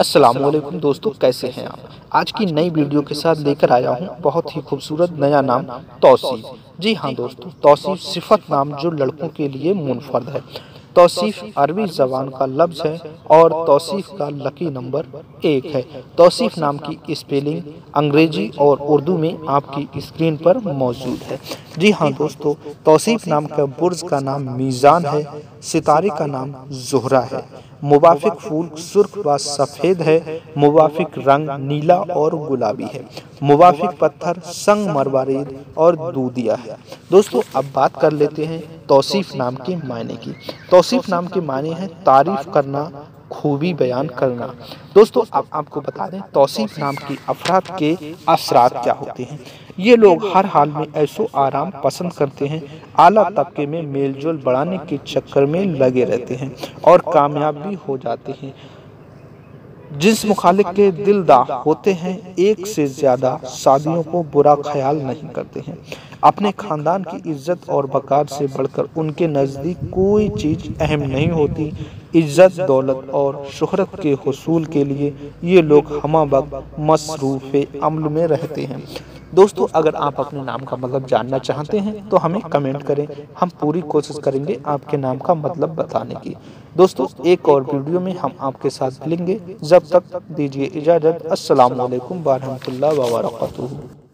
अस्सलामुअलैकुम दोस्तों, कैसे हैं आप। आज की नई वीडियो के साथ लेकर आया हूं बहुत ही खूबसूरत नया नाम तौसीफ। जी हाँ दोस्तों, तौसीफ सिफत नाम जो लड़कों के लिए मुनफर्द है। तौसीफ अरबी ज़बान का लफ्ज़ है और तौसीफ का लकी नंबर 1 है। तौसीफ नाम की स्पेलिंग अंग्रेजी और उर्दू में आपकी स्क्रीन पर मौजूद है। जी हाँ दोस्तों, तौसीफ नाम का बुर्ज का नाम मीज़ान है, सितारे का नाम ज़ुहरा है, मुवाफिक फूल सुर्ख व सफ़ेद है, मुवाफिक रंग नीला और गुलाबी है, मुवाफिक पत्थर संगमरमरीद और दूधिया है। दोस्तों अब बात कर लेते हैं तौसीफ नाम के मायने की। तौसीफ नाम के मायने हैं तारीफ़ करना, खूबी बयान करना। दोस्तों अब आपको बता दें तौसीफ नाम के अफराद के असरात क्या होते हैं। ये लोग हर हाल में ऐशो आराम पसंद करते हैं, आला तबके में मेलजोल बढ़ाने के चक्कर में लगे रहते हैं और कामयाब भी हो जाते हैं। जिस मुखालिक के दिलदा होते हैं, एक से ज़्यादा शादियों को बुरा ख्याल नहीं करते हैं। अपने ख़ानदान की इज्जत और बकार से बढ़कर उनके नज़दीक कोई चीज़ अहम नहीं होती। इज्जत, दौलत और शोहरत के हुसूल के लिए ये लोग हमा वक्त मसरूफ़ अमल में रहते हैं। दोस्तों अगर आप अपने नाम का मतलब जानना चाहते हैं तो हमें कमेंट करें, हम पूरी कोशिश करेंगे आपके नाम का मतलब बताने की। दोस्तों एक और वीडियो में हम आपके साथ मिलेंगे, जब तक दीजिए इजाज़त। अस्सलामु अलैकुम व रहमतुल्लाहि व बरकातुहू।